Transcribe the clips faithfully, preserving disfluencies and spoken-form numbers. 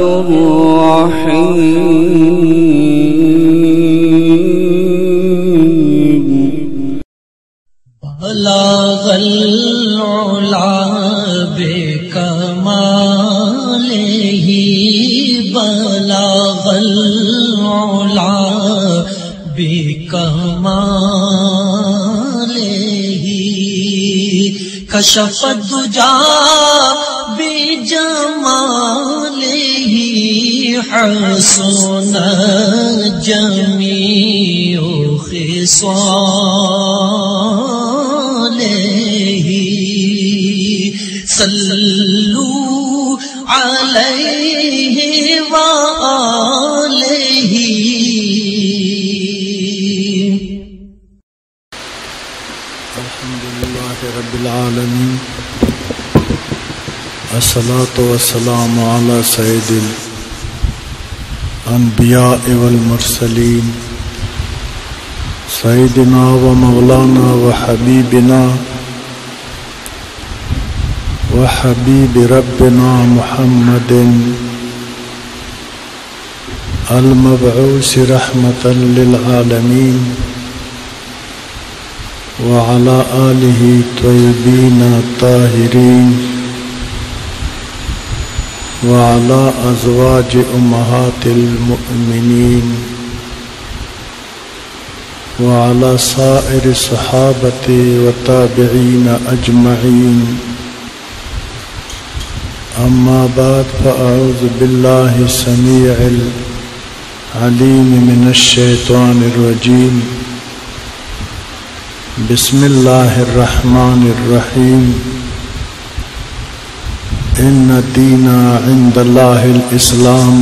الرحيم بلغ العلا بكماله بلغ العلا بكماله کشف الدجا بجمالہ حسن جمیع خصالہ صلوا علیہ وآلہ رب العالمین الصلاۃ والسلام علی سید الانبیاء والمرسلین سیدنا و مولانا و حبیبنا و حبیب ربنا محمد المبعوث رحمة للعالمین وعلى آلہ طیبین طاہرین وعلى ازواج امہات المؤمنین وعلى سائر الصحابہ والتابعین اجمعین اما بعد فاعوذ باللہ السمیع العلیم من الشیطان الرجیم بسم اللہ الرحمن الرحیم ان الدین عند اللہ الاسلام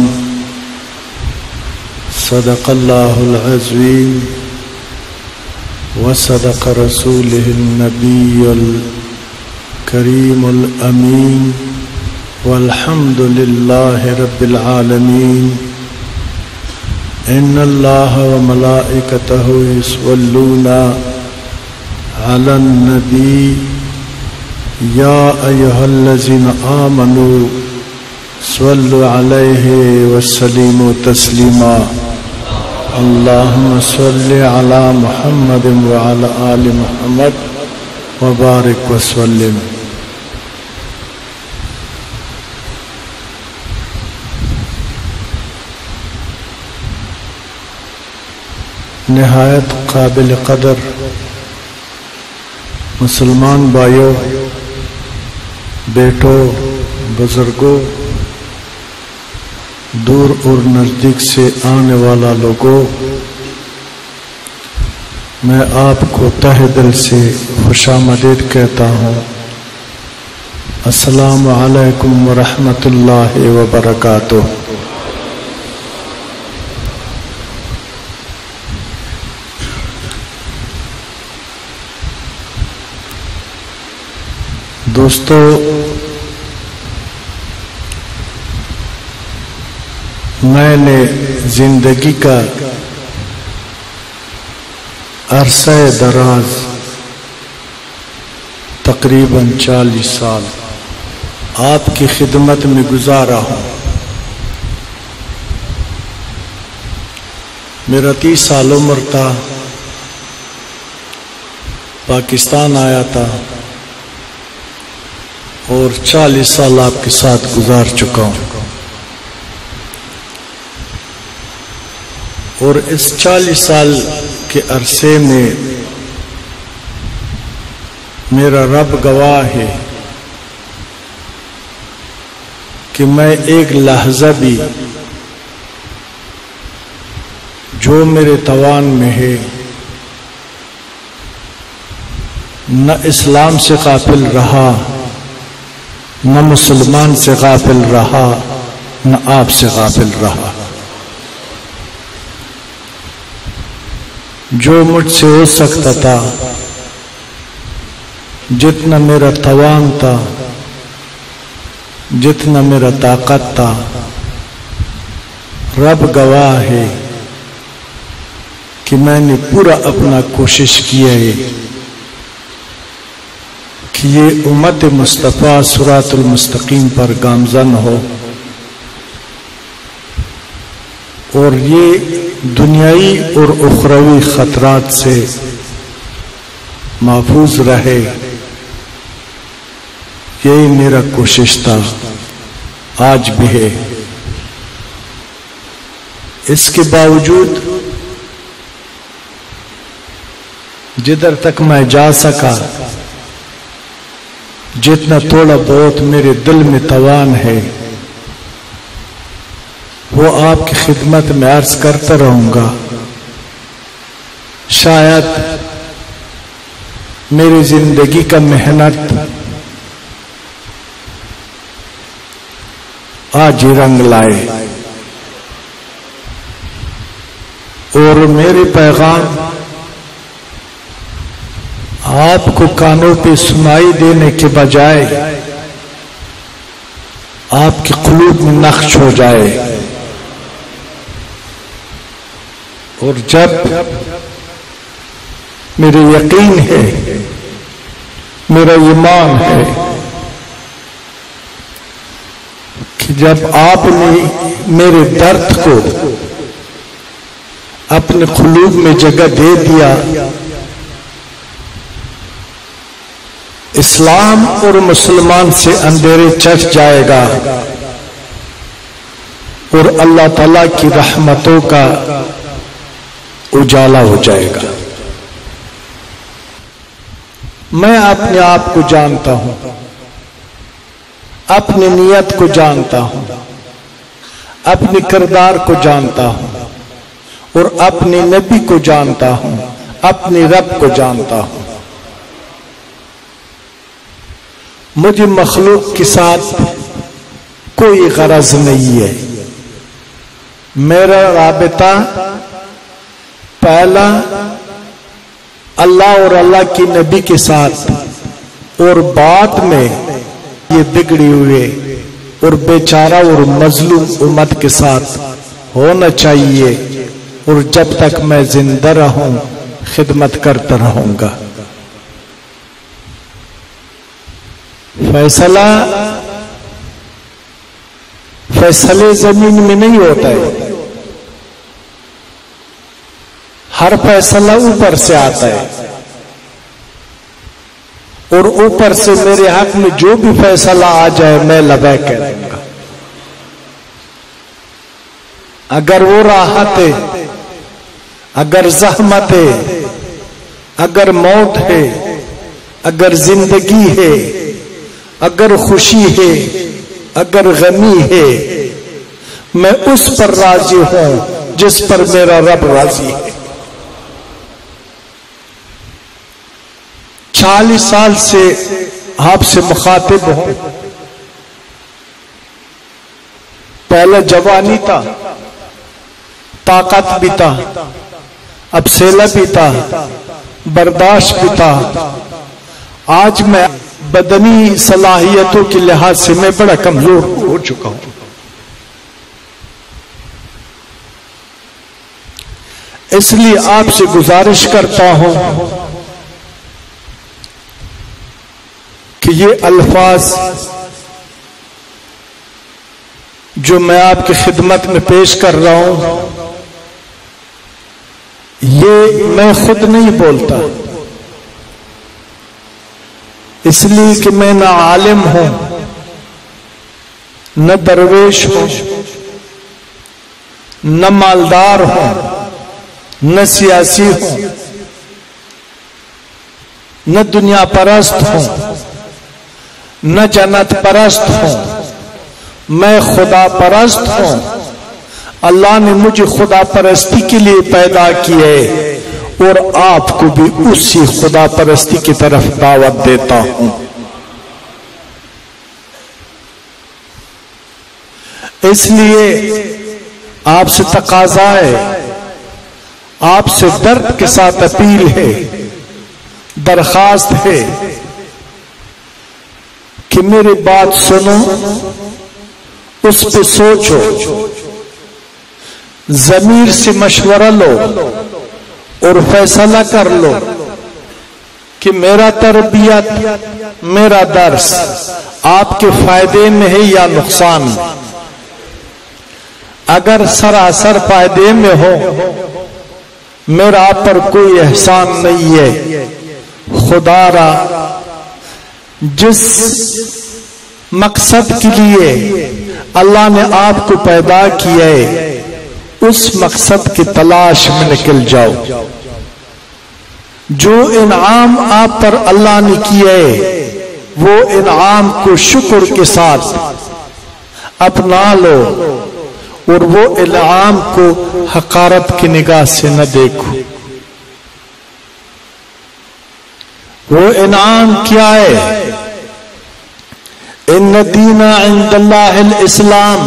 صدق اللہ العظیم وصدق رسولہ النبی الکریم الامین والحمد للہ رب العالمین ان اللہ وملائکتہ یصلون على النبي يا أيها الذين آمنوا صلوا عليه وسلموا تسليما اللهم صل على محمد وعلى آل محمد وبارك وسلم. نہایت قابل قدر مسلمان بھائیوں، بیٹوں، بزرگوں، دور اور نزدیک سے آنے والا لوگوں، میں آپ کو تہ دل سے خوش آمدید کہتا ہوں. السلام علیکم ورحمۃ اللہ وبرکاتہ. دوستو، میں نے زندگی کا عرصہ دراز تقریباً چالیس سال آپ کی خدمت میں گزارا ہوں. میرا تیس سال عمر تھا، پاکستان آیا تھا اور چالیس سال آپ کے ساتھ گزار چکا ہوں. اور اس چالیس سال کے عرصے میں میرا رب گواہ ہے کہ میں ایک لحظہ بھی جو میرے توان میں ہے نہ اسلام سے غافل رہا، نہ مسلمان سے غافل رہا، نہ آپ سے غافل رہا. جو مجھ سے ہو سکتا تھا، جتنا میرا توان تھا، جتنا میرا طاقت تھا، رب گواہ ہے کہ میں نے پورا اپنا کوشش کیا ہے کہ یہ امت مصطفیٰ صراط المستقیم پر گامزن ہو اور یہ دنیائی اور اخروی خطرات سے محفوظ رہے، یہی میرا کوشش تھا، آج بھی ہے۔ اس کے باوجود جدھر تک میں جا سکا، جتنا تھوڑا بہت میرے دل میں توان ہے وہ آپ کی خدمت میں عرض کرتا رہوں گا۔ شاید میری زندگی کا محنت آج ہی رنگ لائے اور میرے پیغام آپ کو کانوں پہ سنائی دینے کے بجائے آپ کے قلوب میں نقش ہو جائے، اور جب میرے یقین ہے، میرا ایمان ہے کہ جب آپ نے میرے درد کو اپنے قلوب میں جگہ دے دیا، اسلام اور مسلمان سے اندھیرے چھٹ جائے گا اور اللہ تعالیٰ کی رحمتوں کا اجالا ہو جائے گا۔ میں اپنے آپ کو جانتا ہوں، اپنی نیت کو جانتا ہوں، اپنے کردار کو جانتا ہوں اور اپنے نبی کو جانتا ہوں، اپنے رب کو جانتا ہوں۔ مجھے مخلوق کے ساتھ کوئی غرض نہیں ہے، میرا رابطہ پہلا اللہ اور اللہ کی نبی کے ساتھ اور بعد میں یہ بگڑی ہوئے اور بیچارہ اور مظلوم امت کے ساتھ ہونا چاہیے، اور جب تک میں زندہ رہوں خدمت کرتا رہوں گا۔ فیصلہ فیصلے زمین میں نہیں ہوتا ہے، ہر فیصلہ اوپر سے آتا ہے، اور اوپر سے میرے حق میں جو بھی فیصلہ آ جائے میں لبیک کہہ دوں گا۔ اگر وہ راحت ہے، اگر زحمت ہے، اگر موت ہے، اگر زندگی ہے، اگر خوشی ہے، اگر غمی ہے، میں اس پر راضی ہوں جس پر میرا رب راضی ہے۔ چالیس سال سے آپ سے مخاطب ہوں، پہلے جوانی تھا، طاقت بھی تھا، ابسیلا بھی تھا، برداشت بھی تھا۔ آج میں بدنی صلاحیتوں کے لحاظ سے میں بڑا کمزور ہو چکا ہوں۔ اس لیے آپ سے گزارش کرتا ہوں کہ یہ الفاظ جو میں آپ کی خدمت میں پیش کر رہا ہوں، یہ میں خود نہیں بولتا، اس لیے کہ میں نہ عالم ہوں، نہ درویش ہوں، نہ مالدار ہوں، نہ سیاسی ہوں، نہ دنیا پرست ہوں، نہ جنت پرست ہوں، میں خدا پرست ہوں۔ اللہ نے مجھے خدا پرستی کے لیے پیدا کیے اور آپ کو بھی اسی خدا پرستی کی طرف دعوت دیتا ہوں۔ اس لیے آپ سے تقاضا ہے، آپ سے درد کے ساتھ اپیل ہے، درخواست ہے کہ میری بات سنو، اس پہ سوچو، ضمیر سے مشورہ لو اور فیصلہ کر لو کہ میرا تربیت، میرا درس آپ کے فائدے میں ہے یا نقصان میں۔ اگر سراسر فائدے میں ہو، میرا آپ پر کوئی احسان نہیں ہے۔ خدا را جس مقصد کے لیے اللہ نے آپ کو پیدا کیا ہے، اس مقصد کی تلاش میں نکل جاؤ۔ جو انعام آپ پر اللہ نے کیا ہے، وہ انعام کو شکر کے ساتھ اپنا لو، اور وہ انعام کو حقارت کی نگاہ سے نہ دیکھو۔ وہ انعام کیا ہے؟ ان دین عند اللہ الاسلام،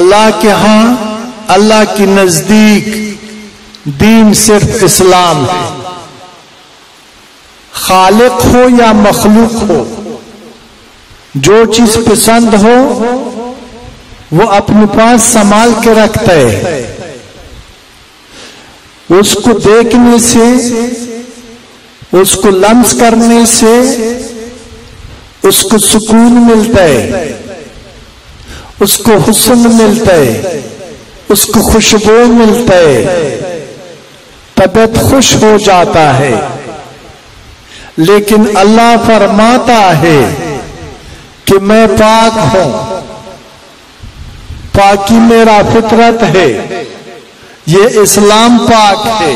اللہ کے ہاں، اللہ کی نزدیک دین صرف اسلام ہے۔ خالق ہو یا مخلوق ہو، جو چیز پسند ہو وہ اپنے پاس سنبھال کے رکھتا ہے۔ اس کو دیکھنے سے، اس کو لمس کرنے سے اس کو سکون ملتا ہے، اس کو حسن ملتا ہے، اس کو خوشبو ملتا ہے، طبیعت خوش ہو جاتا ہے۔ لیکن اللہ فرماتا ہے کہ میں پاک ہوں، پاکی میرا فطرت ہے۔ یہ اسلام پاک ہے،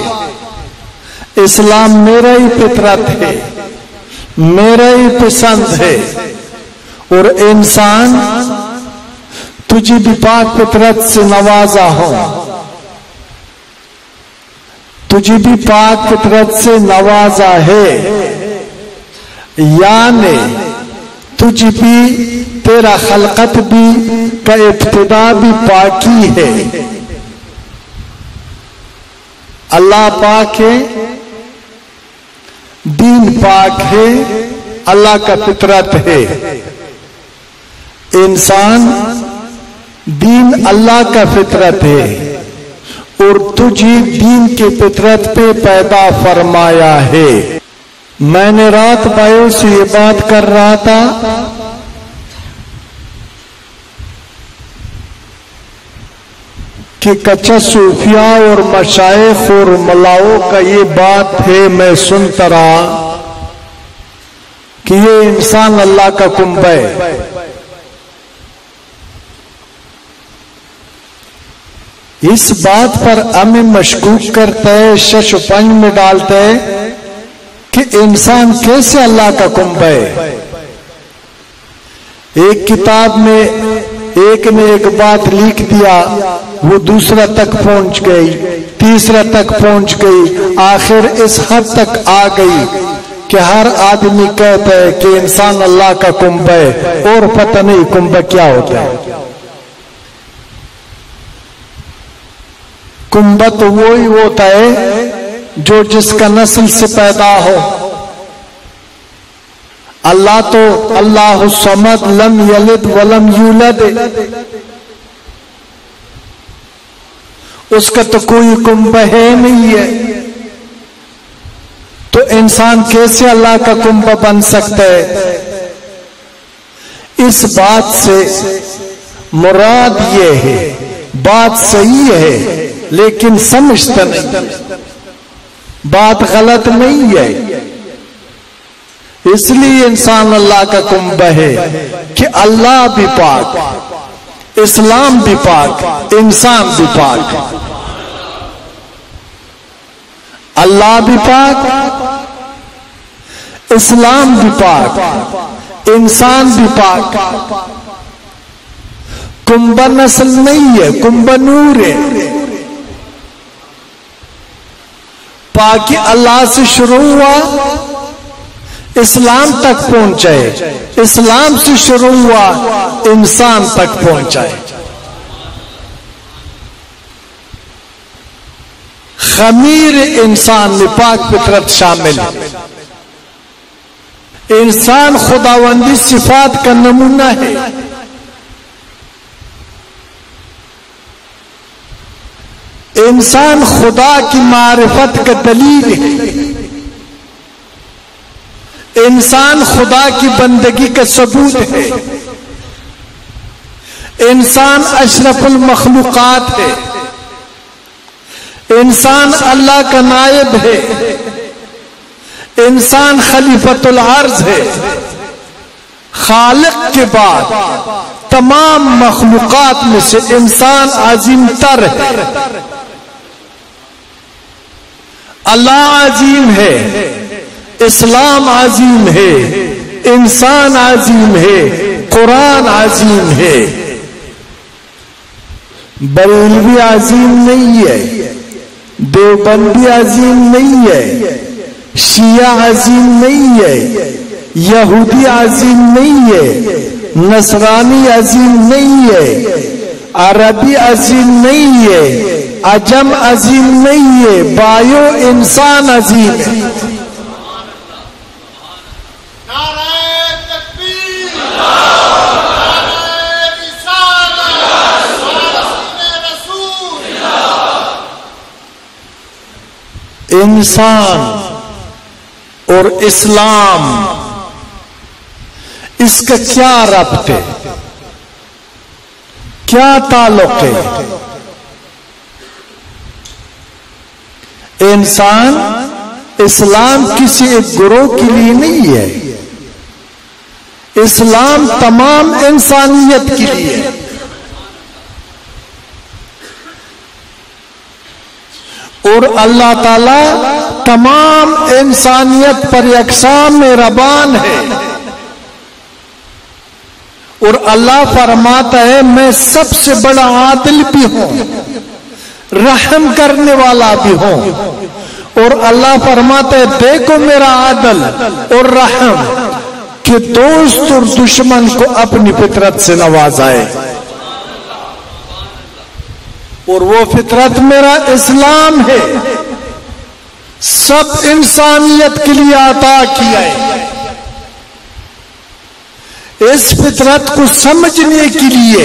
اسلام میرا ہی فطرت ہے، میرا ہی پسند ہے۔ اور انسان، تجھے بھی پاک فطرت سے نوازا ہو، تجھے بھی پاک فطرت سے نوازا ہے، یعنی تجھے بھی، تیرا خلقت بھی کا ابتدا بھی پاکی ہے۔ اللہ پاک ہے، دین پاک ہے، اللہ کا فطرت ہے۔ انسان، دین اللہ کا فطرت ہے، اور تجھے دین کے فطرت پہ پیدا فرمایا ہے۔ میں نے رات بھائیوں سے یہ بات کر رہا تھا، کچا صوفیاء اور مشائخ اور ملاؤں کا یہ بات ہے، میں سنتا رہا کہ یہ انسان اللہ کا کنبہ ہے۔ اس بات پر ہمیں مشکوک کرتا ہے، شش و پنج میں ڈالتا ہے کہ انسان کیسے اللہ کا کنبہ ہے۔ ایک کتاب میں ایک نے ایک بات لکھ دیا، وہ دوسرا تک پہنچ گئی، تیسرا تک پہنچ گئی، آخر اس حد تک آ گئی کہ ہر آدمی کہتا ہے کہ انسان اللہ کا کنبہ ہے، اور پتہ نہیں کنبہ کیا ہوتا ہے۔ کنبہ تو وہی ہوتا ہے جو جس کا نسل سے پیدا ہو۔ اللہ تو اللہ الصمد لم یلد ولم یولد، اس کا تو کوئی کنبہ ہے نہیں ہے، تو انسان کیسے اللہ کا کنبہ بن سکتا ہے؟ اس بات سے مراد یہ ہے، بات صحیح ہے لیکن سمجھتا نہیں، بات غلط نہیں ہے۔ اس لیے انسان اللہ کا کنبہ ہے کہ اللہ بھی پاک، اسلام بھی پاک، انسان بھی پاک۔ اللہ بھی پاک، اسلام بھی پاک، انسان بھی پاک۔ کنبہ نسل نہیں ہے، کنبہ نور ہے۔ پاکی اللہ سے شروع ہوا، اسلام تک پہنچائے، اسلام سے شروع ہوا، انسان تک پہنچائے۔ خمیر انسان میں پاک فطرت شامل ہے۔ انسان خداوندی صفات کا نمونہ ہے۔ انسان خدا کی معرفت کا دلیل ہے، انسان خدا کی بندگی کا ثبوت ہے، انسان اشرف المخلوقات ہے، انسان اللہ کا نائب ہے، انسان خلیفۃ الارض ہے۔ خالق کے بعد تمام مخلوقات میں سے انسان عظیم تر ہے، اللہ عظیم ہے، اسلام عظیم ہے، انسان عظیم ہے، قرآن عظیم ہے، بریلوی عظیم نہیں ہے، دیوبندی عظیم نہیں ہے، شیعہ عظیم نہیں ہے، یہودی عظیم نہیں ہے، نصرانی عظیم نہیں ہے، عربی عظیم نہیں ہے، عجم عظیم نہیں ہے، بایو انسان عظیم ہے۔ انسان اور اسلام اس کا کیا ربط ہے، کیا تعلق ہے؟ انسان اسلام کسی ایک گروہ کے لیے نہیں ہے، اسلام تمام انسانیت کے لیے ہے۔ اور اللہ تعالی تمام انسانیت پر یکساں مہربان ہے، اور اللہ فرماتا ہے میں سب سے بڑا عادل بھی ہوں، رحم کرنے والا بھی ہوں۔ اور اللہ فرماتا ہے دیکھو میرا عادل اور رحم کہ دوست اور دشمن کو اپنی فطرت سے نوازائے، اور وہ فطرت میرا اسلام ہے، سب انسانیت کے لیے عطا کیا ہے۔ اس فطرت کو سمجھنے کے لیے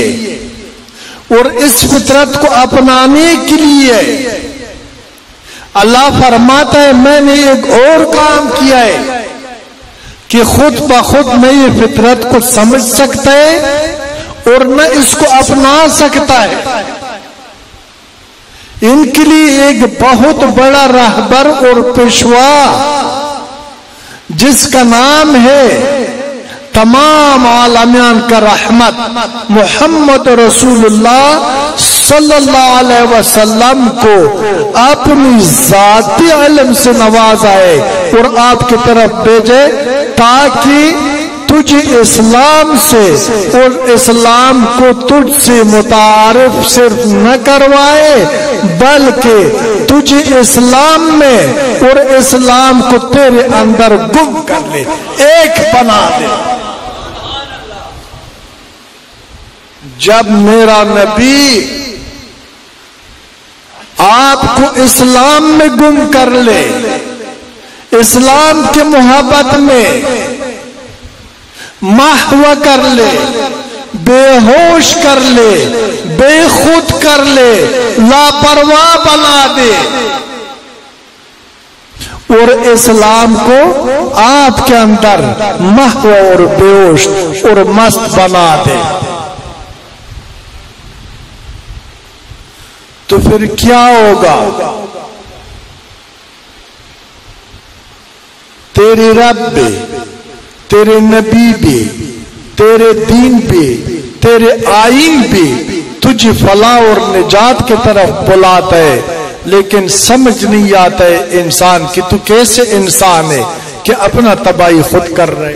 اور اس فطرت کو اپنانے کے لیے اللہ فرماتا ہے میں نے ایک اور کام کیا ہے کہ خود بخود نہ یہ فطرت کو سمجھ سکتا ہے اور نہ اس کو اپنا سکتا ہے۔ ان کے لیے ایک بہت بڑا رہبر اور پیشوا جس کا نام ہے تمام عالمیان کا رحمت محمد رسول اللہ صلی اللہ علیہ وسلم کو اپنی ذاتی علم سے نوازائے اور آپ کی طرف بھیجے تاکہ تجھے اسلام سے اور اسلام کو تجھ سے متعارف صرف نہ کروائے بلکہ تجھے اسلام میں اور اسلام کو تیرے اندر گم کر لے، ایک بنا دے۔ جب میرا نبی آپ کو اسلام میں گم کر لے، اسلام کے محبت میں محو کر لے، بے ہوش کر لے، بے خود کر لے، لاپرواہ بنا دے، اور اسلام کو آپ کے اندر محو اور بے ہوش اور مست بنا دے، تو پھر کیا ہوگا؟ تیرے رب بھی، تیرے نبی بھی، تیرے دین بھی، تیرے آئین بھی تجھے فلاح اور نجات کی طرف بلاتا ہے، لیکن سمجھ نہیں آتا ہے انسان کہ تو کیسے انسان ہے کہ اپنا تباہی خود کر رہے۔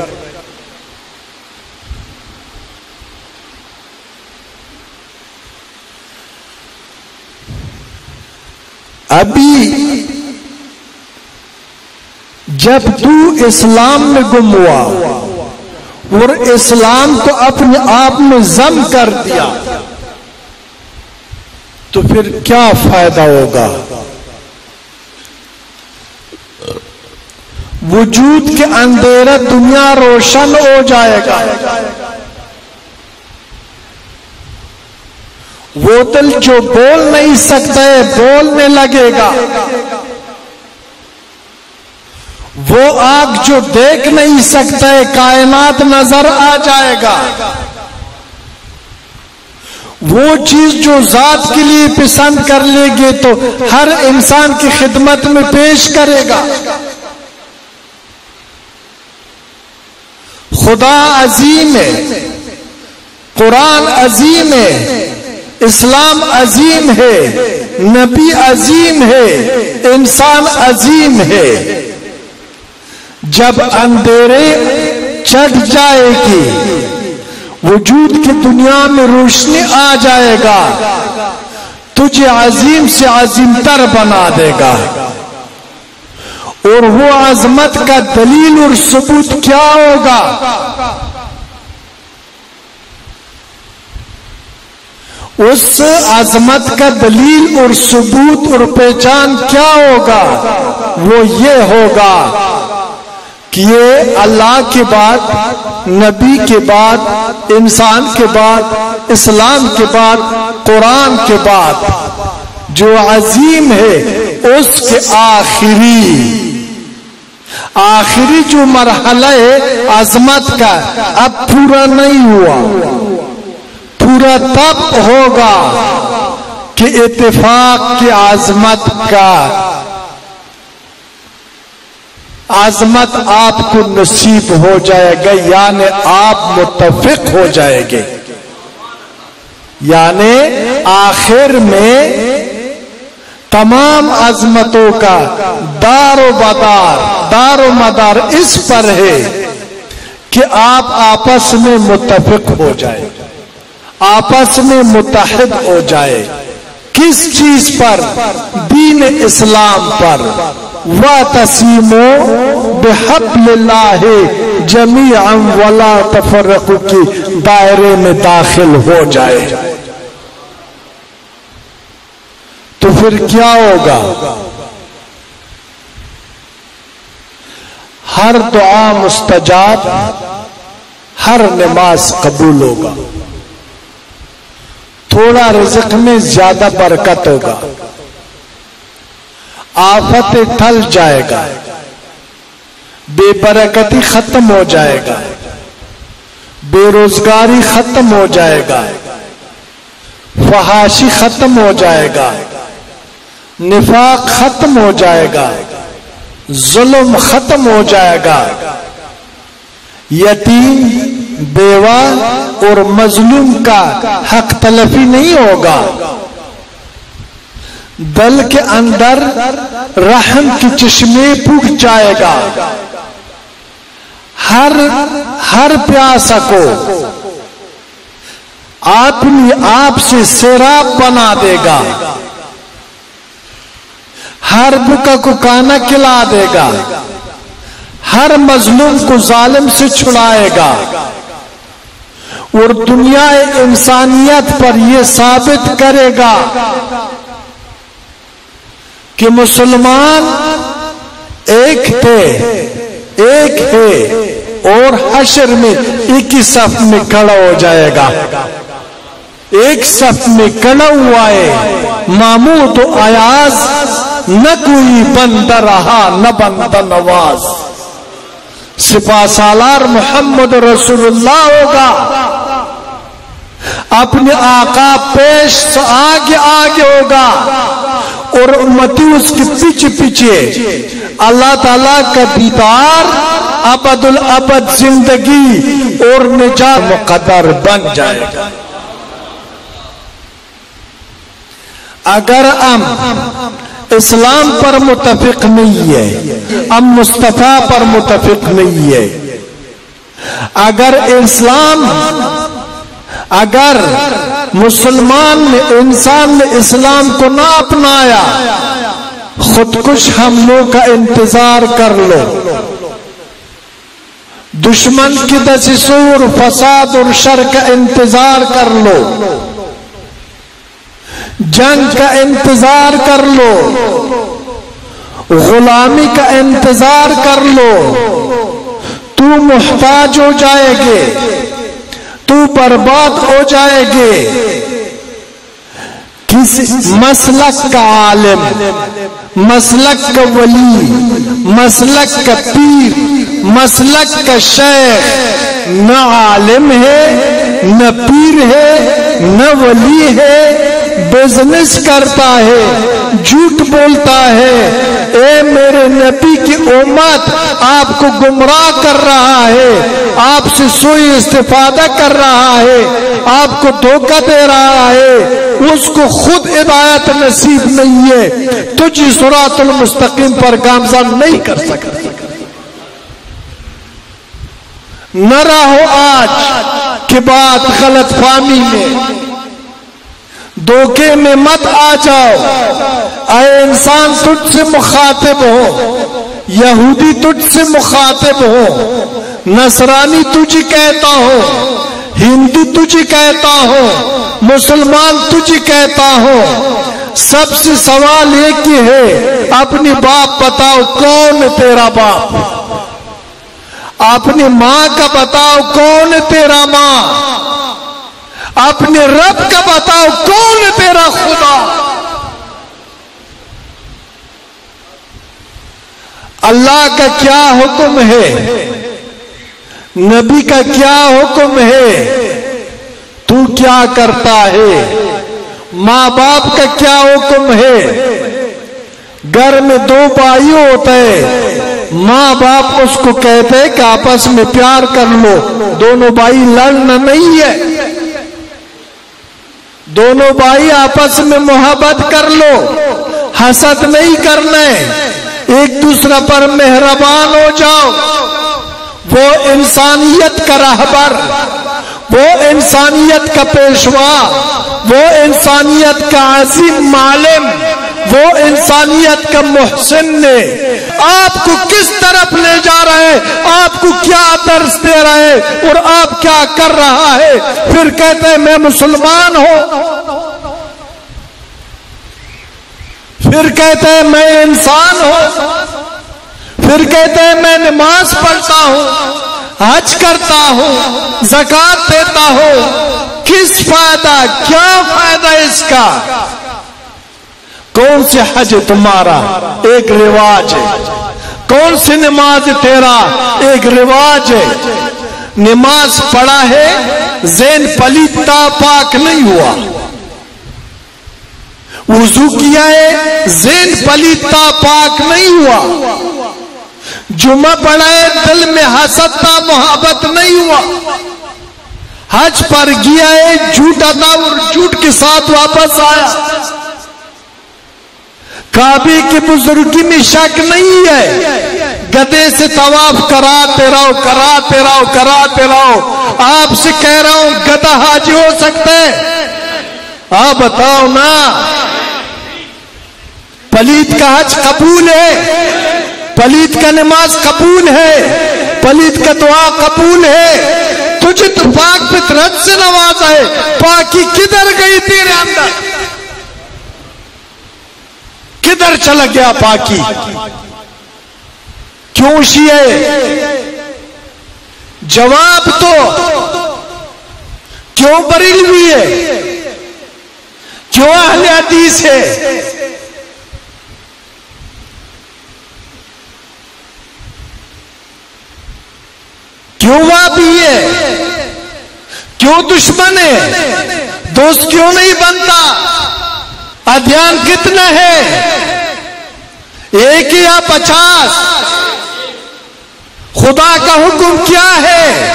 ابھی جب تو اسلام میں گم ہوا اور اسلام کو اپنے آپ میں ضم کر دیا تو پھر کیا فائدہ ہوگا؟ وجود کے اندھیرا دنیا روشن ہو جائے گا، وہ دل جو بول نہیں سکتا ہے بولنے لگے گا، وہ آنکھ جو دیکھ نہیں سکتا ہے کائنات نظر آ جائے گا، وہ چیز جو ذات کے لیے پسند کر لے گے تو ہر انسان کی خدمت میں پیش کرے گا۔ خدا عظیم ہے، قرآن عظیم ہے، اسلام عظیم ہے، نبی عظیم ہے، انسان عظیم ہے۔ جب اندھیرے چھٹ جائے گی، وجود کی دنیا میں روشنی آ جائے گا، تجھے عظیم سے عظیم تر بنا دے گا۔ اور وہ عظمت کا دلیل اور ثبوت کیا ہوگا؟ اس عظمت کا دلیل اور ثبوت اور پہچان کیا ہوگا؟ وہ یہ ہوگا کہ یہ اللہ کے بعد، نبی کے بعد، انسان کے بعد، اسلام کے بعد، قرآن کے بعد جو عظیم ہے، اس کے آخری آخری جو مرحلہ ہے عظمت کا اب پورا نہیں ہوا۔ پورا تب ہوگا کہ اتفاق کی عظمت کا عظمت آپ کو نصیب ہو جائے گا، یعنی آپ متفق ہو جائے گے، یعنی آخر میں تمام عظمتوں کا دار و بدار دار و مدار اس پر ہے کہ آپ آپس میں متفق ہو جائے، آپس میں متحد ہو جائے۔ کس چیز پر؟ دین اسلام پر۔ وَاعْتَصِمُوا بِحَبْلِ اللَّهِ جَمِيعًا وَلَا تَفَرَّقُوا کی دائرے میں داخل ہو جائے تو پھر کیا ہوگا؟ ہر دعا مستجاب، ہر نماز قبول ہوگا، تھوڑا رزق میں زیادہ برکت ہوگا، آفت ٹل جائے گا، بے برکتی ختم ہو جائے گا، بے روزگاری ختم ہو جائے گا، فحاشی ختم ہو جائے گا، نفاق ختم ہو جائے گا، ظلم ختم ہو جائے گا، یتیم، بیوہ اور مظلوم کا حق تلفی نہیں ہوگا، دل کے اندر رحم کی چشمے پھوٹ جائے گا، ہر ہر پیاسا کو اپنے آپ سے سیراب بنا دے گا، ہر بھوکا کو کھانا کھلا دے گا، ہر مظلوم کو ظالم سے چھڑائے گا۔ اور دنیا انسانیت پر یہ ثابت کرے گا کہ مسلمان ایک تھے، ایک ہے، اور حشر میں ایک ہی صف میں کھڑا ہو جائے گا۔ ایک صف میں کھڑا ہوا ہے، مامود و ایاز، نہ کوئی بند رہا نہ بند نواز، سپاہ سالار محمد رسول اللہ ہوگا، اپنے آقا پیش آگے آگے ہوگا، اور امتی اس کے پیچھے پیچھے۔ اللہ تعالیٰ کا دیدار ابد الابد زندگی اور نجات مقدر بن جائے گا۔ اگر ہم اسلام پر متفق نہیں ہے، ہم مصطفیٰ پر متفق نہیں ہے، اگر اسلام اگر مسلمان نے انسان نے اسلام کو نہ اپنایا، خودکش حملوں کا انتظار کر لو، دشمن کی دسیسوں اور فساد اور شر کا انتظار کر لو، جنگ کا انتظار کر لو، غلامی کا انتظار کر لو، تو محتاج ہو جائے گے، تو برباد ہو جائے گے۔ کس مسلک کا عالم، مسلک کا ولی، مسلک کا پیر، مسلک کا شیخ نہ عالم ہے، نہ پیر ہے، نہ ولی ہے، بزنس کرتا ہے، جھوٹ بولتا ہے، اے میرے نبی کی امت آپ کو گمراہ کر رہا ہے، آپ سے سوئی استفادہ کر رہا ہے، آپ کو دھوکہ دے رہا ہے، اس کو خود ہدایت نصیب نہیں ہے، تجھ صراط المستقیم پر گامزن نہیں کر سکتا۔ نہ رہو آج کہ بات غلط فہمی میں، دھوکے میں مت آ جاؤ۔ اے انسان تجھ سے مخاطب ہو، یہودی تجھ سے مخاطب ہو، نصرانی تجھے کہتا ہو، ہندو تجھے کہتا ہو، مسلمان تجھے کہتا ہو، سب سے سوال ایک ہی ہے، اپنی باپ بتاؤ کون تیرا باپ، اپنی ماں کا بتاؤ کون تیرا ماں، اپنے رب کا بتاؤ کون تیرا خدا۔ اللہ کا کیا حکم ہے، نبی کا کیا حکم ہے، تو کیا کرتا ہے، ماں باپ کا کیا حکم ہے۔ گھر میں دو بھائی ہوتے ہیں، ماں باپ اس کو کہتے ہیں کہ آپس میں پیار کر لو، دونوں بھائی لڑنا نہیں ہے، دونوں بھائی آپس میں محبت کر لو، حسد نہیں کرنا ہے، ایک دوسرے پر مہربان ہو جاؤ۔ وہ انسانیت کا رہبر، وہ انسانیت کا پیشوا، وہ انسانیت کا عظیم عالم، وہ انسانیت کا محسن نے آپ کو کس طرف لے جا رہے ہیں، آپ کو کیا درس دے رہے ہیں اور آپ کیا کر رہا ہے، پھر کہتے ہیں میں مسلمان ہوں، پھر کہتے ہیں میں انسان ہوں، پھر کہتے ہیں میں نماز پڑھتا ہوں، حج کرتا ہوں، زکات دیتا ہوں، کس فائدہ، کیا فائدہ اس کا، کون سے حج تمہارا ایک رواج ہے، کون سی نماز تیرا ایک رواج ہے۔ نماز پڑھا ہے، ذہن پلیتا پاک نہیں ہوا، وضو کیا ہے، ذہن پلیتا پاک نہیں ہوا، جمعہ پڑھا ہے، دل میں حسد تھا، محبت نہیں ہوا، حج پر گیا ہے، جھوٹا تھا اور جھوٹ کے ساتھ واپس آیا، کعبے کی بزرگی میں شک نہیں ہے، گدے سے طواف کراتے رہو کراتے رہو کراتے رہو آپ سے کہہ رہا ہوں گدھا حاجی ہو سکتا ہے؟ آپ بتاؤ نا، پلیت کا حج قبول ہے، پلیت کا نماز قبول ہے، پلیت کا دعا قبول ہے، تجھے تو پاک فطرت سے نواز ہے، پاکی کدھر گئی تیرے اندر، کدھر چلا گیا پاکی، کیوں شیعہ؟ جواب تو کیوں بریلوی ہے، کیوں اہل حدیث ہے؟ بھی ہے کیوں دشمن ہے؟ دوست کیوں نہیں بنتا؟ ادھیان کتنا ہے، ایک یا پچاس؟ خدا کا حکم کیا ہے؟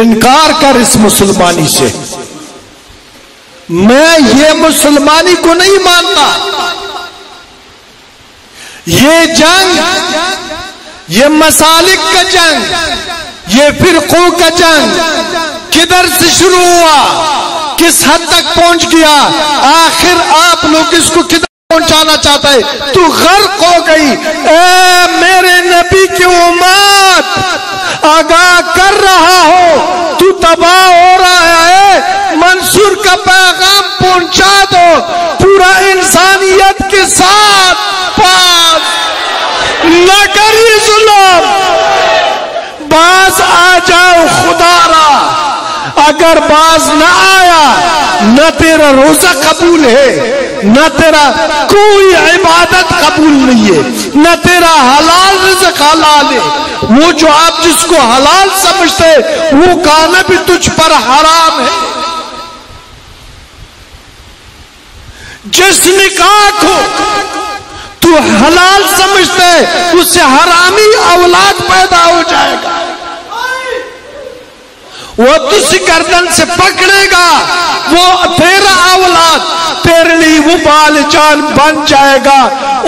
انکار کر اس مسلمانی سے، میں یہ مسلمانی کو نہیں مانتا، یہ جنگ، یہ مسالک کا جنگ، یہ فرقوں کا جنگ کدھر سے شروع ہوا، کس حد تک پہنچ گیا، آخر آپ لوگ اس کو کدھر پہنچانا چاہتا ہے، تو غرق ہو گئی۔ اے میرے نبی کی امت، آگاہ کر رہا ہو، تو تباہ ہو رہا ہے، منصور کا پیغام پہنچا دو، پورا انسانیت کے ساتھ پاس نہ کری ظلم، باز آ جاؤ خدا را، اگر باز نہ آیا نہ تیرا روزہ قبول ہے، نہ تیرا کوئی عبادت قبول نہیں ہے، نہ تیرا حلال رزق حلال ہے۔ وہ جو آپ جس کو حلال سمجھتے وہ کھانا بھی تجھ پر حرام ہے۔ جس نکاح کو تو حلال سمجھتے اس سے حرامی اولاد پیدا ہو جائے گا، وہ تجھ گردن سے پکڑے گا، وہ تیرا اولاد تیرے لیے وہ بال جان بن جائے گا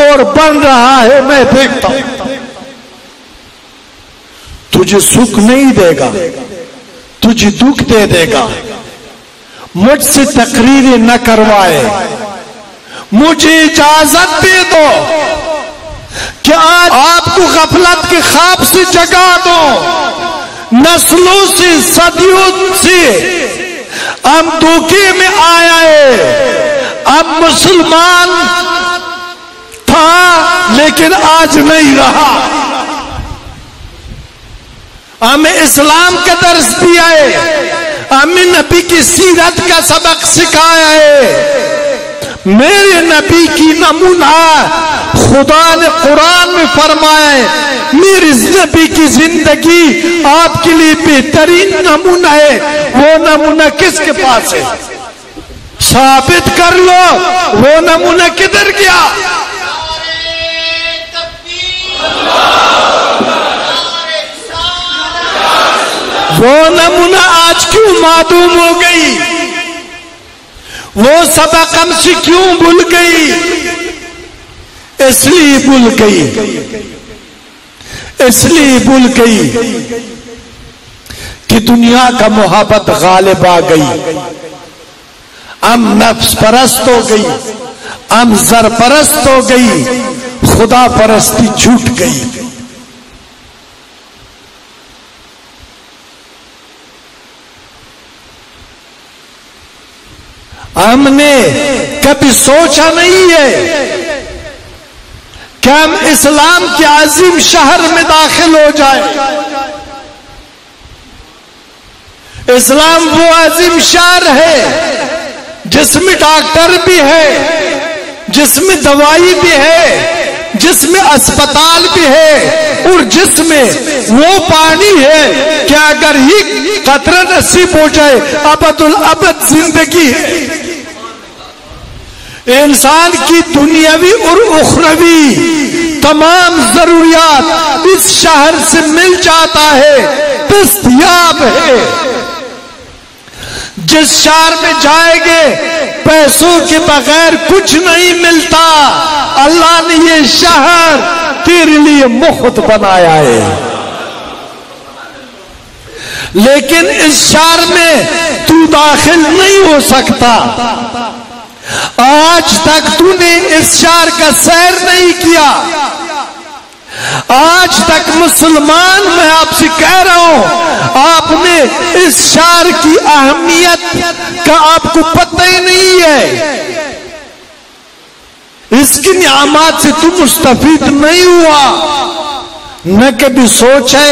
اور بن رہا ہے، میں دیکھتا ہوں۔ تجھے سکھ نہیں دے گا، تجھے دکھ دے دے گا۔ مجھ سے تقریریں نہ کروائے، مجھے اجازت دے دو کہ آج آپ کو غفلت کے خواب سے جگا دو۔ نسلوں سے صدیوں سے ہم دھوکے میں آیا ہے، اب مسلمان تھا لیکن آج نہیں رہا، ہمیں اسلام کا درس دیا ہے، ہمیں نبی کی سیرت کا سبق سکھایا ہے۔ میرے نبی کی نمونہ خدا نے قرآن میں فرمایا ہے، میرے نبی کی زندگی آپ کے لیے بہترین نمونہ ہے۔ وہ نمونہ کس کے پاس ہے؟ ثابت کر لو وہ نمونہ کدھر گیا؟ وہ نمونہ آج کیوں معدوم ہو گئی؟ وہ سبق ہم سے کیوں بھول گئی؟ اس لیے بھول گئی اس لیے بھول گئی کہ دنیا کا محبت غالب آ گئی، ہم نفس پرست ہو گئی، ہم زر پرست ہو گئی، خدا پرستی چھوٹ گئی۔ ہم نے کبھی سوچا نہیں ہے کہ ہم اسلام کے عظیم شہر میں داخل ہو جائیں۔ اسلام وہ عظیم شہر ہے جس میں ڈاکٹر بھی ہے، جس میں دوائی بھی ہے، جس میں اسپتال بھی ہے، اور جس میں وہ پانی ہے کہ اگر ہی قطرہ نصیب ہو جائے ابد الابد زندگی ہے۔ انسان کی دنیاوی اور اخروی تمام ضروریات اس شہر سے مل جاتا ہے، دستیاب ہے۔ جس شہر میں جائیں گے پیسوں کے بغیر کچھ نہیں ملتا۔ اللہ نے یہ شہر تیرے لیے مفت بنایا ہے، لیکن اس شہر میں تو داخل نہیں ہو سکتا۔ آج تک تو نے اس شہر کا سیر نہیں کیا، آج تک مسلمان میں آپ سے کہہ رہا ہوں آپ نے اس شہر کی اہمیت کا آپ کو پتہ ہی نہیں ہے، اس کی نعمت سے تو مستفید نہیں ہوا، نہ کبھی سوچے،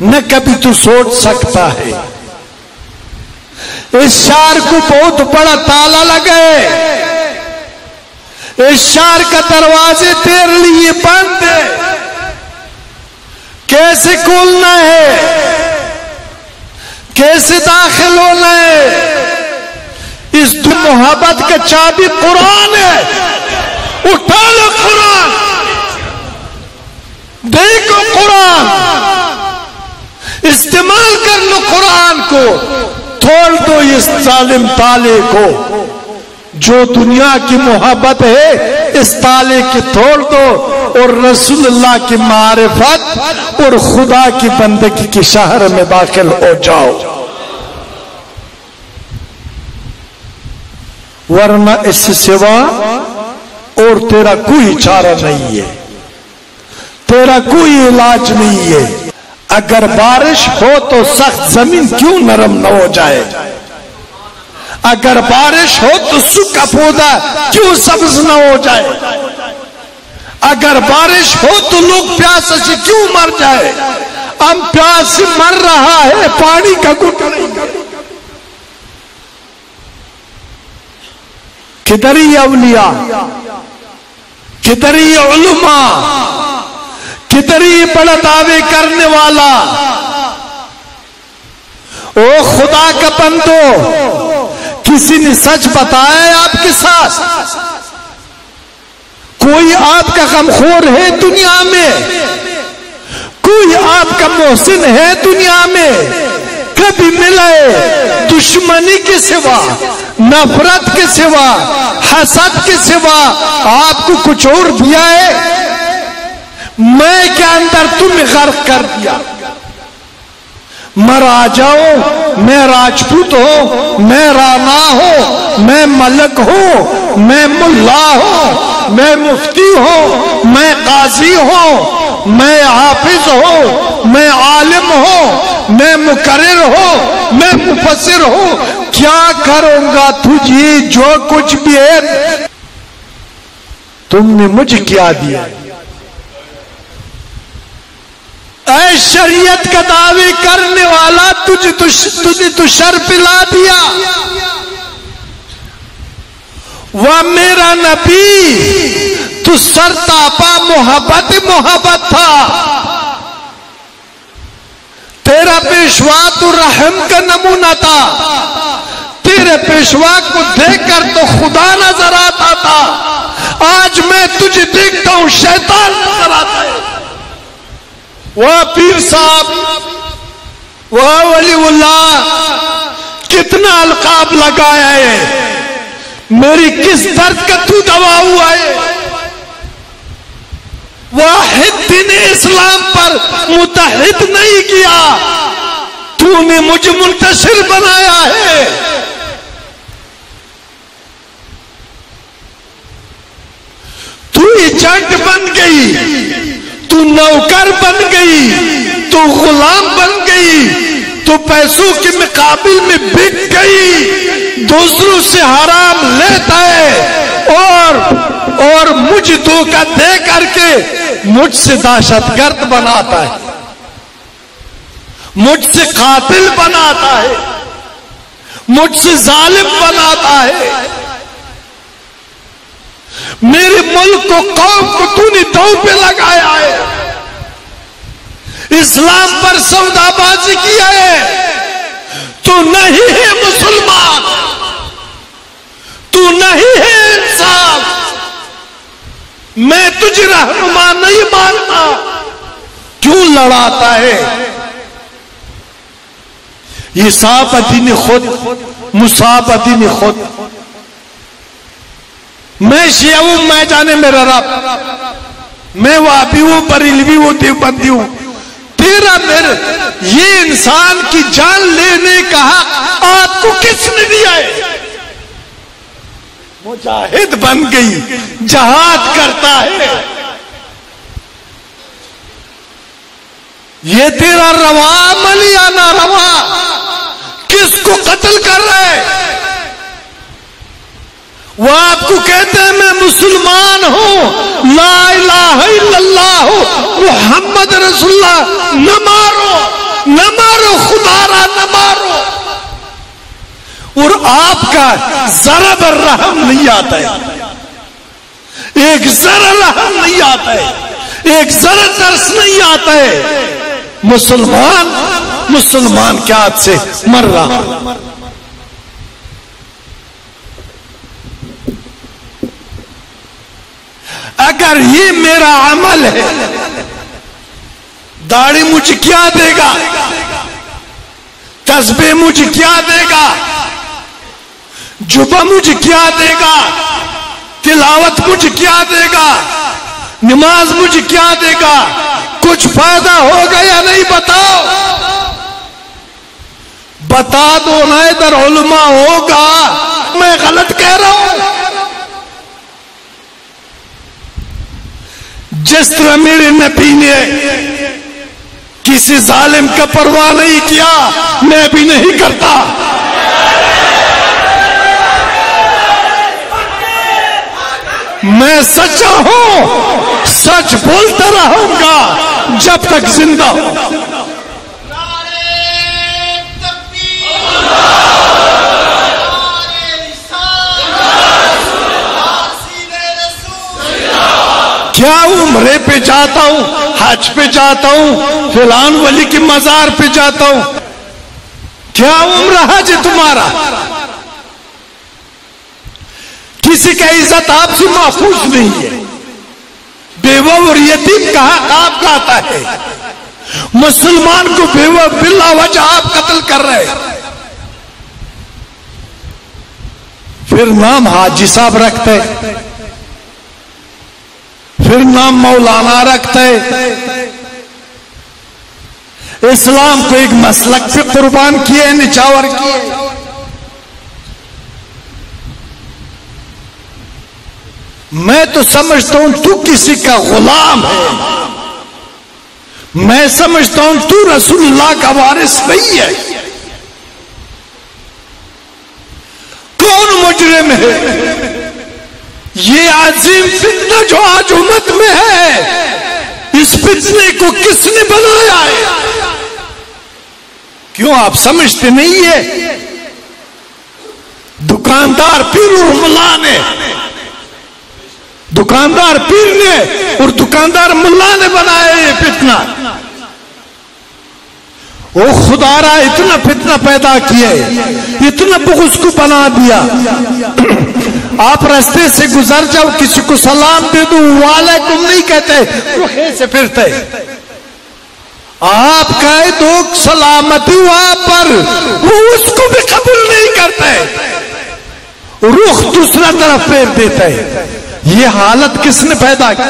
نہ کبھی تو سوچ سکتا ہے۔ اس شہر کو بہت بڑا تالا لگا ہے، اس شہر کا دروازے تیرے لیے بند ہے، کیسے کھولنا ہے، کیسے داخل ہونا ہے؟ اس محبت کا چابی قرآن ہے۔ اٹھا لو قرآن، دیکھو قرآن، استعمال کر لو قرآن کو، چھوڑ دو اس ظالم تالے کو۔ جو دنیا کی محبت ہے اس تالے کی توڑ دو اور رسول اللہ کی معرفت اور خدا کی بندگی کے شہر میں داخل ہو جاؤ، ورنہ اس سے سوا اور تیرا کوئی چارہ نہیں ہے، تیرا کوئی علاج نہیں ہے۔ اگر بارش ہو تو سخت زمین کیوں نرم نہ ہو جائے؟ اگر بارش ہو تو سوکھا پودا کیوں سبز نہ ہو جائے؟ اگر بارش ہو تو لوگ پیاس سے کیوں مر جائے؟ ہم پیاس سے مر رہا ہے، پانی کا گھونٹ نہیں۔ کدھر ہی اولیاء، کدھر ہی علماء، کدھر ہی بڑا دعوے کرنے والا؟ او خدا کا بندو، کسی نے سچ بتایا ہے آپ کے ساتھ؟ کوئی آپ کا غمخور ہے دنیا میں؟ کوئی آپ کا محسن ہے دنیا میں؟ کبھی ملے؟ دشمنی کے سوا، نفرت کے سوا، حسد کے سوا آپ کو کچھ اور دیا ہے؟ میں کے اندر تمہیں غرق کر دیا۔ میں راجا ہوں، میں راجپوت ہوں، میں رانا ہوں، میں ملک ہوں، میں ملا ہوں، میں مفتی ہوں، میں قاضی ہوں، میں حافظ ہوں، میں عالم ہوں، میں مقرر ہوں، میں مفسر ہوں۔ کیا کروں گا تجھے جو کچھ بھی ہے؟ تم نے مجھے کیا دیا؟ اے شریعت کا دعوی کرنے والا، تجھے تو شر پلا دیا۔ وہ میرا نبی تو سر تاپا، محبت محبت تھا تیرا پیشوا، تو رحم کا نمونہ تھا تیرے پیشوا کو دیکھ کر تو خدا نظر آتا تھا۔ آج میں تجھے دیکھتا ہوں شیطان نظر آتا ہے۔ وہ پیر صاحب، وہ ولی اللہ، کتنا القاب لگایا ہے، میری کس درد کا تو دوا ہوا ہے۔ واحد دین اسلام پر متحد نہیں کیا، تو نے مجھے منتشر بنایا ہے۔ تو ایجنٹ بن گئی، تو نوکر بن گئی، تو غلام بن گئی، تو پیسوں کے مقابل میں بک گئی، دوسروں سے حرام لیتا ہے اور اور مجھ دھوکہ دے کر کے مجھ سے دہشت گرد بناتا ہے، مجھ سے قاتل بناتا ہے، مجھ سے ظالم بناتا ہے۔ میرے ملک کو، قوم کو تو نے داؤ پہ لگایا ہے، اسلام پر سودا بازی کیا ہے۔ تو نہیں ہے مسلمان، تو نہیں ہے انسان۔ میں تجھے رہنما نہیں مانتا، کیوں لڑاتا ہے؟ یہ صحابتی نے خود، مصابتی نے خود، میں شیعہ ہوں، میں جانے میرا رب، میں وہابی ہوں، بریلوی ہوں، دیوبندی ہوں، تیرا میرا یہ انسان کی جان لینے کا حق آپ کو کس نے دیا ہے؟ مجاہد بن گئی، جہاد کرتا ہے۔ یہ تیرا روا ملیانہ روا کس کو قتل کر رہا ہے؟ وہ آپ کو کہتے ہیں میں مسلمان ہوں، لا الہ الا اللہ محمد رسول اللہ، نہ مارو، نہ مارو خدارا، نہ مارو، اور آپ کا ذرا برحم نہیں آتا ہے، ایک ذرا رحم نہیں آتا ہے، ایک ذرا ترس نہیں آتا ہے۔ مسلمان مسلمان کے ہاتھ سے مر رہا ہے۔ اگر یہ میرا عمل ہے، داڑھی مجھے کیا دے گا؟ تسبیح مجھے کیا دے گا؟ جبہ مجھے کیا دے گا؟ تلاوت مجھے کیا دے گا؟ نماز مجھے کیا دے گا؟ کچھ فائدہ ہوگا یا نہیں؟ بتاؤ، بتا دو نا۔ ادھر علماء ہوگا، میں غلط کہہ رہا ہوں؟ جس طرح میرے نبی نے کسی ظالم کا پرواہ نہیں کیا، میں بھی نہیں کرتا۔ میں سچا ہوں، سچ بولتا رہوں گا جب تک زندہ ہوں۔ کیا عمرے پہ جاتا ہوں، حج پہ جاتا ہوں، فلان ولی کی مزار پہ جاتا ہوں، کیا عمرہ حج تمہارا؟ کسی کا عزت آپ سے محفوظ نہیں ہے، بیوہ اور یتیم کا حق آپ کا آتا ہے، مسلمان کو بیوہ بلا وجہ آپ قتل کر رہے ہیں، پھر نام حاجی صاحب رکھتے، پھر نام مولانا رکھتے، اسلام کو ایک مسلک سے قربان کیے، نچاور کیے، میں تو سمجھتا ہوں تو کسی کا غلام ہے، میں سمجھتا ہوں تو رسول اللہ کا وارث نہیں ہے۔ کون مجرم ہے؟ یہ عظیم فتنہ جو آج امت میں ہے، اس فتنے کو کس نے بنایا ہے؟ کیوں آپ سمجھتے نہیں ہے؟ دکاندار پیر اور ملا نے دکاندار پیر نے اور دکاندار ملا نے بنایا یہ فتنہ، وہ خدا را اتنا فتنہ پیدا کیا ہے، اتنا بغض کو بنا دیا۔ آپ راستے سے گزر جاؤ، کسی کو سلام دے دو، وعلیکم نہیں کہتے، روحے سے پھرتے۔ آپ کہے تو سلامتی وہاں پر، وہ اس کو بھی قبول نہیں کرتے، روح دوسرا طرف پھیر دیتے۔ یہ حالت کس نے پیدا کی؟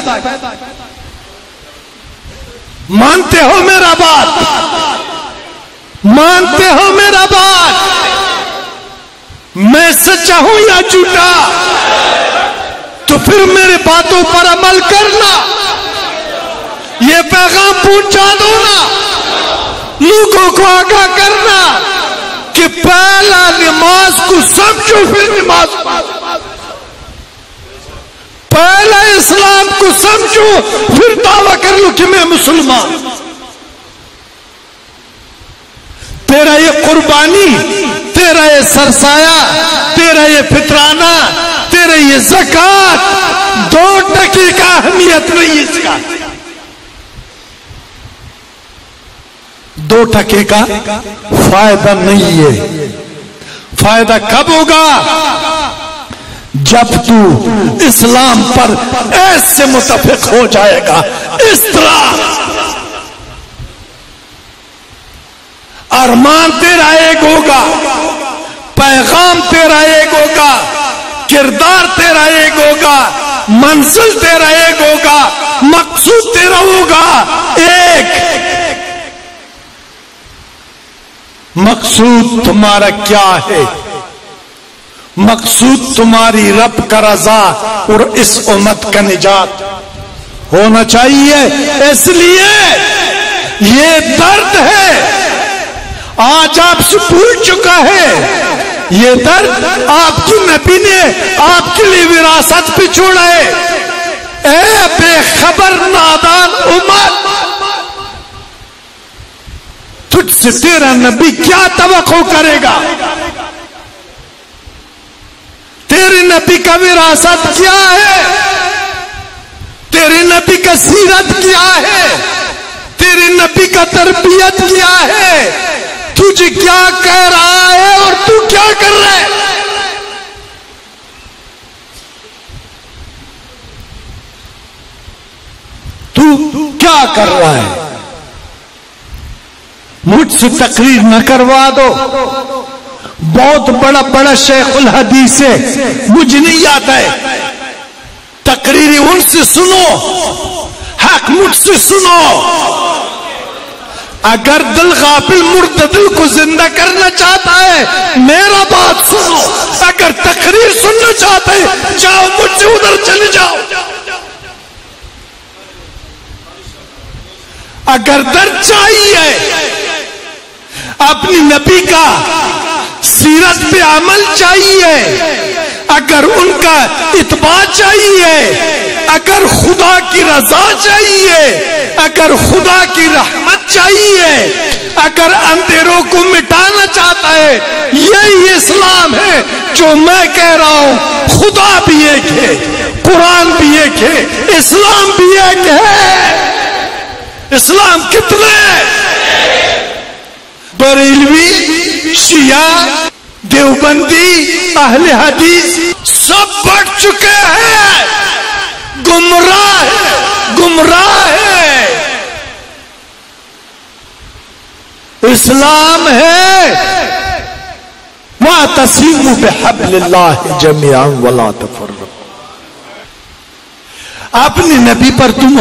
مانتے ہو میرا بات؟ مانتے ہو میرا بات؟ میں سچا ہوں یا جھوٹا؟ تو پھر میرے باتوں پر عمل کرنا، یہ پیغام پہنچا دو نا، لوگوں کو آگاہ کرنا کہ پہلا نماز کو سمجھو پھر نماز، پہلا اسلام کو سمجھو پھر دعویٰ کر لو کہ میں مسلمان۔ تیرا یہ قربانی، تیرا یہ سرسایہ، تیرا یہ فطرانہ، تیرا یہ زکات، دو ٹکے کا اہمیت نہیں اس کا، دو ٹکے کا فائدہ نہیں ہے۔ فائدہ کب ہوگا؟ جب تو اسلام پر ایسے متفق ہو جائے گا، اس طرح ارمان تیرا ایک ہوگا، پیغام تیرا ایک ہوگا، کردار تیرا ایک ہوگا، منزل تیرا ایک ہوگا، مقصود تیرا ہوگا ایک۔ مقصود تمہارا کیا ہے؟ مقصود تمہاری رب کا رضا اور اس امت کا نجات ہونا چاہیے۔ اس لیے یہ درد ہے آج آپ سے پھول چکا ہے، یہ درد آپ کی نبی نے آپ کے لیے وراثت پہ چھوڑا ہے۔ اے بے خبر نادان امت، تجھ سے تیرا نبی کیا توقع کرے گا؟ تیرے نبی کا وراثت کیا ہے؟ تیرے نبی کا سیرت کیا ہے؟ تیرے نبی کا تربیت کیا ہے؟ تجھے کیا کہہ رہا ہے اور تو کیا کر رہا ہے؟ تو کیا کر رہا ہے؟ مجھ سے تقریر نہ کروا دو، بہت بڑا بڑا شیخ الحدیث ہے، مجھے نہیں آتا ہے، تقریریں ان سے سنو، حق مجھ سے سنو۔ اگر دل غافل مرتدل کو زندہ کرنا چاہتا ہے میرا بات سنو، اگر تقریر سننا چاہتا ہے جاؤ، مجھ سے ادھر چلے جاؤ۔ اگر درد چاہیے اپنی نبی کا سیرت پہ عمل چاہیے، اگر ان کا اتباع چاہیے، اگر خدا کی رضا چاہیے، اگر خدا کی رحمت چاہیے، اگر اندھیروں کو مٹانا چاہتا ہے، یہی اسلام ہے جو میں کہہ رہا ہوں۔ خدا بھی ایک ہے، قرآن بھی ایک ایک ہے، اسلام بھی ایک ہے۔ اسلام کتنے؟ بریلوی، شیعہ، دیوبندی، اہل حدیث سب بڑھ چکے ہیں، گمراہ ہے، گمراہ ہے۔ اسلام ہے وَاعْتَصِمُوا بِحَبْلِ اللَّهِ جَمِيعًا وَلَا تَفَرَّقُوا۔ اپنے نبی پر تم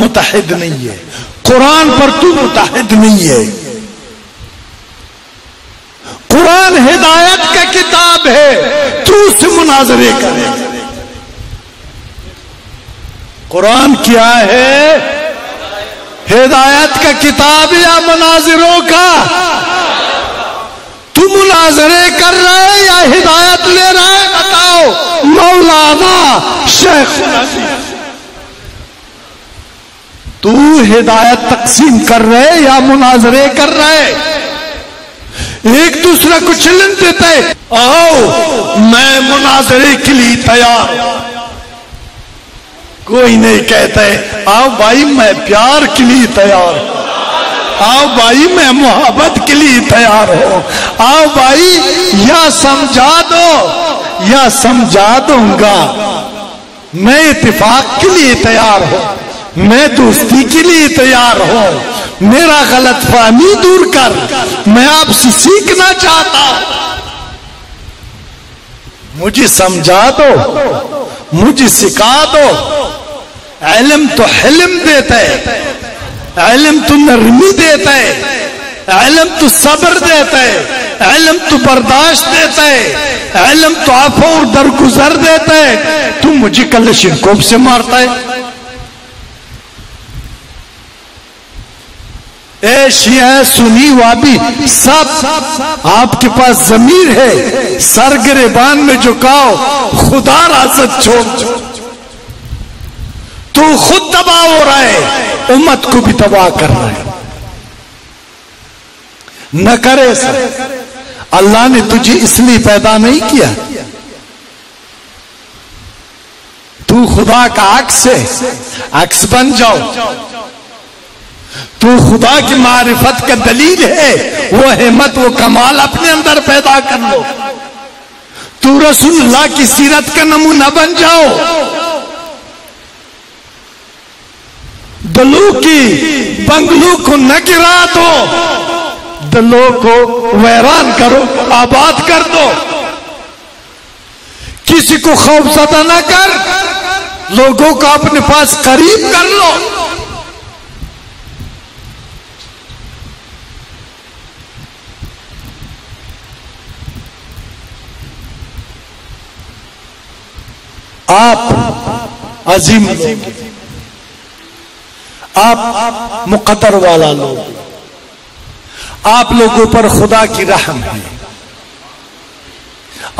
متحد نہیں ہے، قرآن پر تم متحد نہیں ہے۔ قرآن ہدایت کا کتاب ہے، تو اس سے مناظرے کرے۔ قرآن کیا ہے؟ ہدایت کا کتاب یا مناظروں کا؟ تو مناظرے کر رہے یا ہدایت لے رہے؟ بتاؤ۔ مولانا شیخ تو ہدایت تقسیم کر رہے یا مناظرے کر رہے؟ ایک دوسرا کو چیلنج دیتا ہے، آؤ میں مناظرے کے لیے تیار۔ کوئی نہیں کہتا ہے آؤ بھائی میں پیار کے لیے تیار، آؤ بھائی میں محبت کے لیے تیار ہو، آؤ بھائی یا سمجھا دو یا سمجھا دوں گا، میں اتفاق کے لیے تیار ہوں، میں دوستی کے لیے تیار ہوں، میرا غلط فہمی دور کر، میں آپ سے سیکھنا چاہتا ہوں، مجھے سمجھا دو، مجھے سکھا دو۔ علم تو حلم دیتا ہے، علم تو نرمی دیتا ہے، علم تو صبر دیتا ہے، علم تو برداشت دیتا ہے، علم تو عفو اور درگزر دیتا ہے۔ تو مجھے کلاشنکوف سے مارتا ہے، اے شیعہ سنی وابی سب آپ کے پاس ضمیر ہے، سر گریبان میں جھکاؤ، خدا راست چھوڑ۔ تو خود تباہ ہو رہا ہے، امت کو بھی تباہ کر رہا ہے۔ نہ کرے سر، اللہ نے تجھے اس لیے پیدا نہیں کیا، تو خدا کا عکس ہے، عکس بن جاؤ۔ تو خدا کی معرفت کا دلیل ہے، وہ ہمت وہ کمال اپنے اندر پیدا کر لو۔ تو رسول اللہ کی سیرت کا نمونہ بن جاؤ۔ دلوں کی بنگلوں کو نہ گرا دو، دلوں کو ویران کرو، آباد کر دو، کسی کو خوفزدہ نہ کر، لوگوں کو اپنے پاس قریب کر لو۔ آپ عظیم لوگ، آپ مقدر والا لوگ، آپ لوگوں پر خدا کی رحم ہے،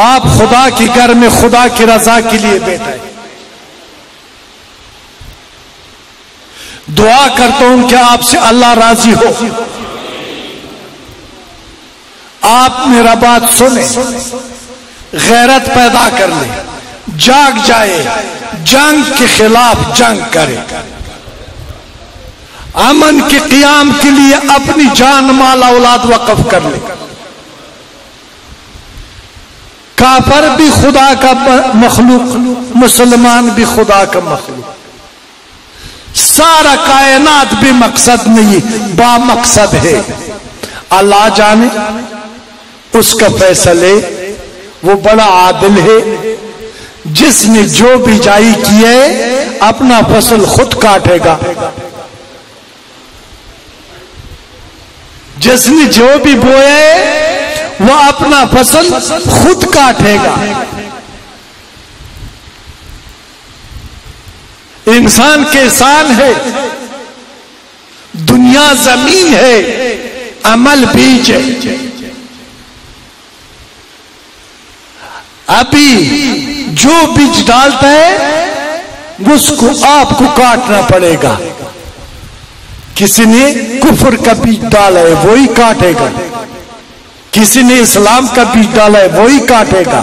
آپ خدا کے گھر میں خدا کی رضا کے لیے بیٹھے۔ دعا کرتا ہوں کہ آپ سے اللہ راضی ہو، آپ میرا بات سنیں، غیرت پیدا کر لیں، جاگ جائے، جنگ کے خلاف جنگ کرے، امن کے قیام کے لیے اپنی جان، مال، اولاد وقف کر لے۔ کافر بھی خدا کا مخلوق، مسلمان بھی خدا کا مخلوق، سارا کائنات بھی مقصد نہیں، با مقصد ہے۔ اللہ جانے اس کا فیصلے، وہ بڑا عادل ہے، جس نے جو بجائی کیے اپنا فصل خود کاٹے گا، جس نے جو بھی بوئے وہ اپنا فصل خود کاٹے گا۔ انسان کے سان ہے، دنیا زمین ہے، عمل بیج ہے۔ ابھی جو بیج ڈالتا ہے اس کو آپ کو کاٹنا پڑے گا۔ کسی نے کفر کا بیج ڈالا ہے، وہی کاٹے گا، کسی نے اسلام کا بیج ڈالا ہے، وہی کاٹے گا،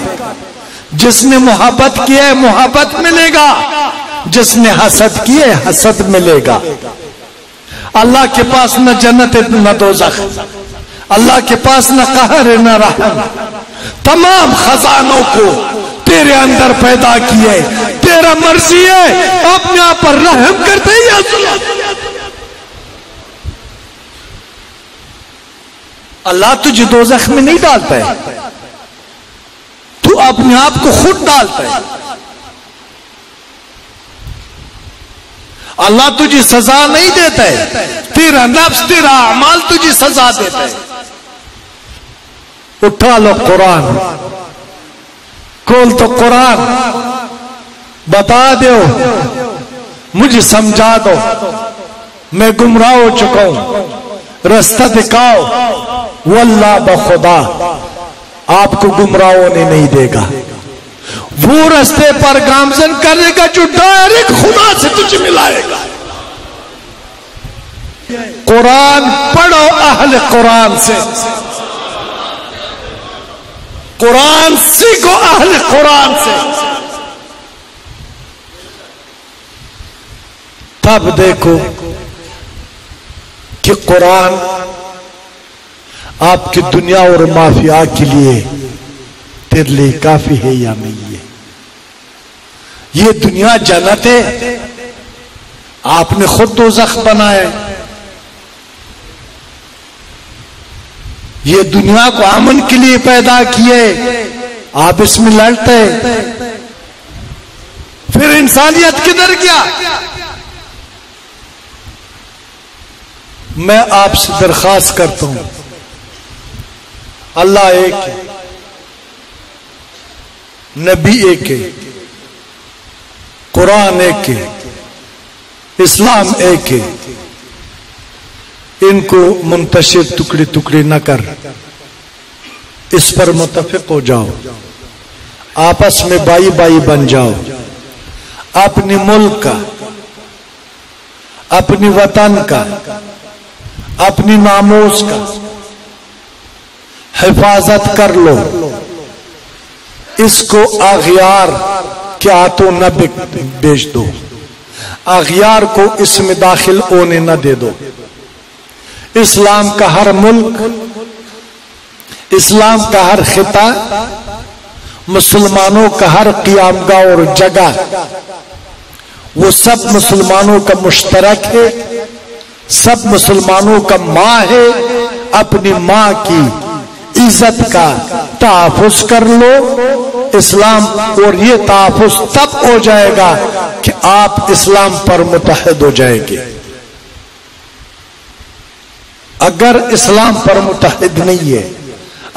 جس نے محبت کیا ہے محبت ملے گا، جس نے حسد کیے حسد ملے گا. اللہ کے پاس نہ جنت نہ دوزخ، اللہ کے پاس نہ قہر نہ رحم. تمام خزانوں کو تیرے اندر پیدا کیے، تیرا مرضی ہے اپنے آپ پر رحم کرتے ہی اللہ تجھے دوزخ میں نہیں ڈالتا ہے، تو اپنے آپ کو خود ڈالتا ہے. اللہ تجھے سزا نہیں دیتا ہے، تیرا نفس تیرا اعمال تجھے سزا دیتا ہے. اٹھا لو قرآن، کھول تو قرآن، بتا دو مجھے، سمجھا دو، میں گمراہ ہو چکا ہوں، رستہ دکھاؤ. واللہ بخدا آپ کو گمراہ ہونے نہیں دے گا. وہ رستے پر گامزن کرے گا جو ڈائریکٹ خدا سے تجھے ملائے گا. قرآن پڑھو اہل قرآن سے، قرآن سیکھو اہل قرآن سے، تب دیکھو کہ قرآن آپ کی دنیا اور معافیہ کے لیے تیرے لیے کافی ہے یا نہیں ہے. یہ دنیا جنت ہے، آپ نے خود دوزخ بنایا. یہ دنیا کو امن کے لیے پیدا کیے، آپ اس میں لڑتے. پھر انسانیت کدھر گیا؟ میں آپ سے درخواست کرتا ہوں، اللہ ایک ہے، نبی ایک ہے، قرآن ایک ہے، اسلام ایک ہے، ان کو منتشر ٹکڑے ٹکڑے نہ کر، اس پر متفق ہو جاؤ، آپس میں بائی بائی بن جاؤ. اپنے ملک کا، اپنی وطن کا، اپنی ناموس کا حفاظت کر لو. اس کو اغیار کے ہاتھوں نہ بیچ دو، اغیار کو اس میں داخل ہونے نہ دے دو. اسلام کا ہر ملک، اسلام کا ہر خطہ، مسلمانوں کا ہر قیامگاہ اور جگہ، وہ سب مسلمانوں کا مشترک ہے، سب مسلمانوں کا ماں ہے. اپنی ماں کی عزت کا تحفظ کر لو اسلام، اور یہ تحفظ تب ہو جائے گا کہ آپ اسلام پر متحد ہو جائیں گے. اگر اسلام پر متحد نہیں ہے،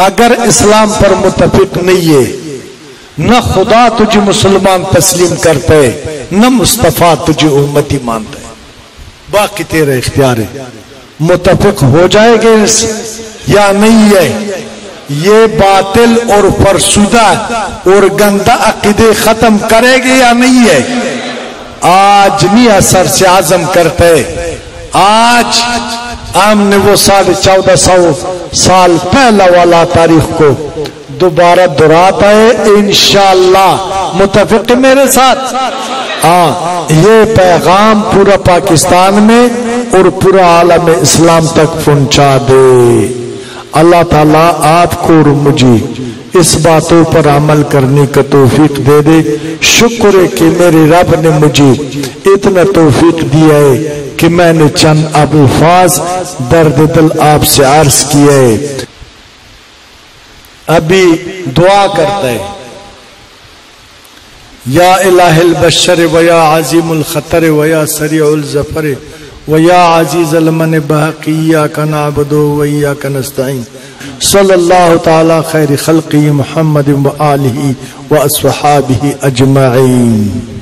اگر اسلام پر متفق نہیں ہے، نہ خدا تجھے مسلمان تسلیم کرتا ہے، نہ مصطفیٰ تجھے امتی مانتا ہے. باقی تیرے اختیار ہے، متفق ہو جائے گے یا نہیں ہے. یہ باطل اور فرسودہ اور گندہ عقیدے ختم کرے گے یا نہیں ہے. آج نہیں اثر سے عزم کرتے. آج ہم نے وہ ساڑھے چودہ سو سال پہلا والا تاریخ کو دوبارہ دہراتا ہے انشاءاللہ. متفق میرے ساتھ؟ ہاں، یہ پیغام پورا پاکستان میں اور پورا عالم اسلام تک پہنچا دے. اللہ تعالیٰ آپ کو اور مجھے اس باتوں پر عمل کرنے کا توفیق دے دے. شکر ہے کہ میرے رب نے مجھے اتنا توفیق دیا ہے کہ میں نے چند الفاظ درد دل آپ سے عرض کیا ہے. ابھی دعا کرتا ہے، یا الہ البشر و یا عظیم الخطر و یا سریع الظفر وَيَا عَزِيزَ الْمَنِ بَحَقِ اِيَّاكَ نَعْبُدُ وَإِيَّاكَ نَسْتَعِينَ صلی اللہ تعالیٰ خیر خلقی محمد وآلہ وَأَصْحَابِهِ اجمعین.